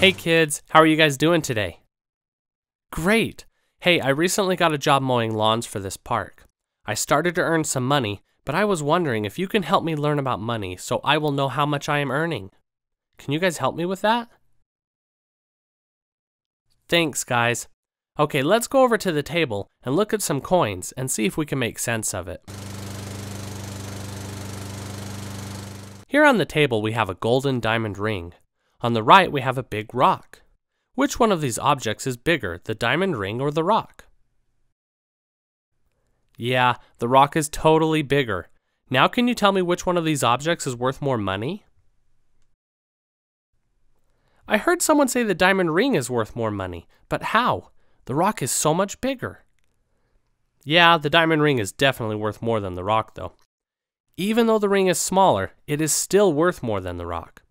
Hey kids, how are you guys doing today? Great! Hey, I recently got a job mowing lawns for this park. I started to earn some money, but I was wondering if you can help me learn about money so I will know how much I am earning. Can you guys help me with that? Thanks, guys. Okay, let's go over to the table and look at some coins and see if we can make sense of it. Here on the table we have a golden diamond ring. On the right we have a big rock. Which one of these objects is bigger, the diamond ring or the rock? Yeah, the rock is totally bigger. Now can you tell me which one of these objects is worth more money? I heard someone say the diamond ring is worth more money, but how? The rock is so much bigger. Yeah, the diamond ring is definitely worth more than the rock though. Even though the ring is smaller, it is still worth more than the rock.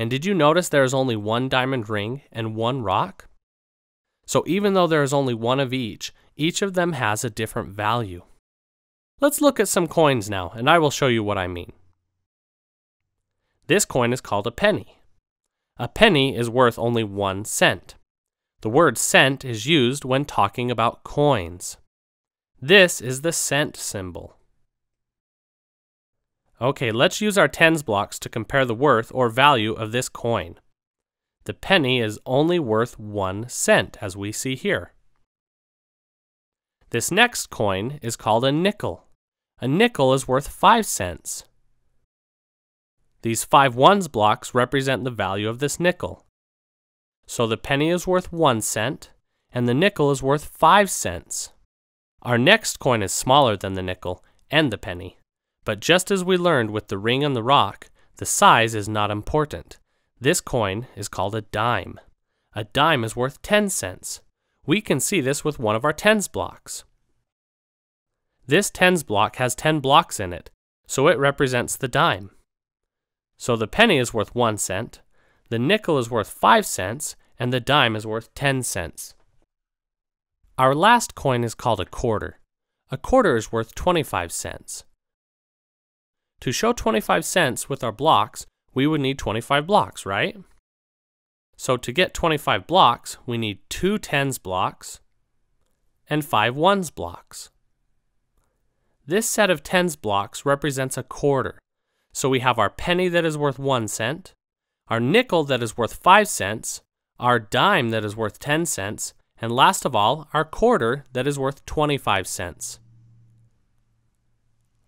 And did you notice there is only one diamond ring and one rock? So even though there is only one of each of them has a different value. Let's look at some coins now, and I will show you what I mean. This coin is called a penny. A penny is worth only 1 cent. The word cent is used when talking about coins. This is the cent symbol. Okay, let's use our tens blocks to compare the worth or value of this coin. The penny is only worth 1 cent, as we see here. This next coin is called a nickel. A nickel is worth 5 cents. These 5 ones blocks represent the value of this nickel. So the penny is worth 1 cent, and the nickel is worth 5 cents. Our next coin is smaller than the nickel and the penny. But just as we learned with the ring and the rock, the size is not important. This coin is called a dime. A dime is worth 10 cents. We can see this with one of our tens blocks. This tens block has 10 blocks in it, so it represents the dime. So the penny is worth 1 cent, the nickel is worth 5 cents, and the dime is worth 10 cents. Our last coin is called a quarter. A quarter is worth 25 cents. To show 25 cents with our blocks, we would need 25 blocks, right? So to get 25 blocks, we need 2 tens blocks and 5 ones blocks. This set of tens blocks represents a quarter. So we have our penny that is worth 1 cent, our nickel that is worth 5 cents, our dime that is worth 10 cents, and last of all, our quarter that is worth 25 cents.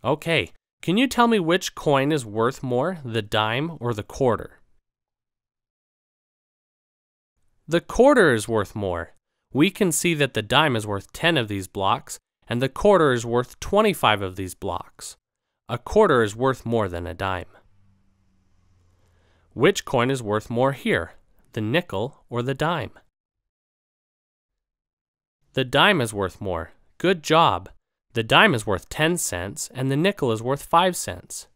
Okay, can you tell me which coin is worth more, the dime or the quarter? The quarter is worth more. We can see that the dime is worth 10 of these blocks, and the quarter is worth 25 of these blocks. A quarter is worth more than a dime. Which coin is worth more here, the nickel or the dime? The dime is worth more. Good job. The dime is worth 10 cents and the nickel is worth 5 cents.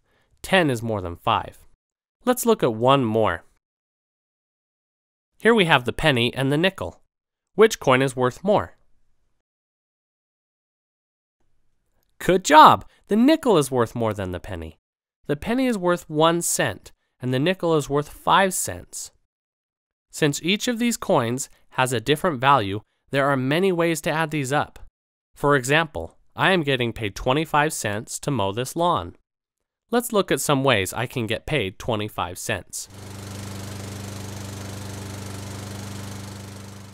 10 is more than 5. Let's look at one more. Here we have the penny and the nickel. Which coin is worth more? Good job! The nickel is worth more than the penny. The penny is worth 1 cent and the nickel is worth 5 cents. Since each of these coins has a different value, there are many ways to add these up. For example, I am getting paid 25 cents to mow this lawn. Let's look at some ways I can get paid 25 cents.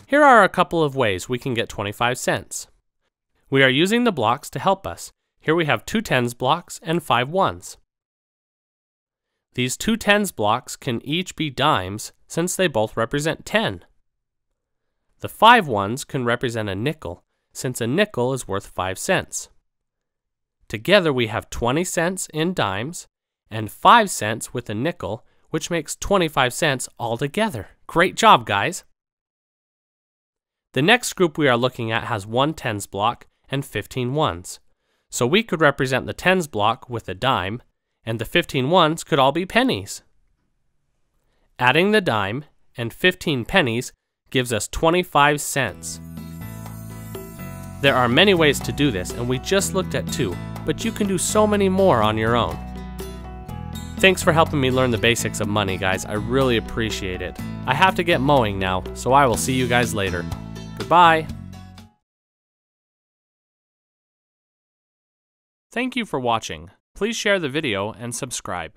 Here are a couple of ways we can get 25 cents. We are using the blocks to help us. Here we have 2 tens blocks and 5 ones. These 2 tens blocks can each be dimes since they both represent 10. The 5 ones can represent a nickel, since a nickel is worth 5 cents. Together we have 20 cents in dimes and 5 cents with a nickel, which makes 25 cents altogether. Great job, guys! The next group we are looking at has 1 tens block and 15 ones. So we could represent the tens block with a dime, and the 15 ones could all be pennies. Adding the dime and 15 pennies gives us 25 cents. There are many ways to do this, and we just looked at 2, but you can do so many more on your own. Thanks for helping me learn the basics of money, guys. I really appreciate it. I have to get mowing now, so I will see you guys later. Goodbye. Thank you for watching. Please share the video and subscribe.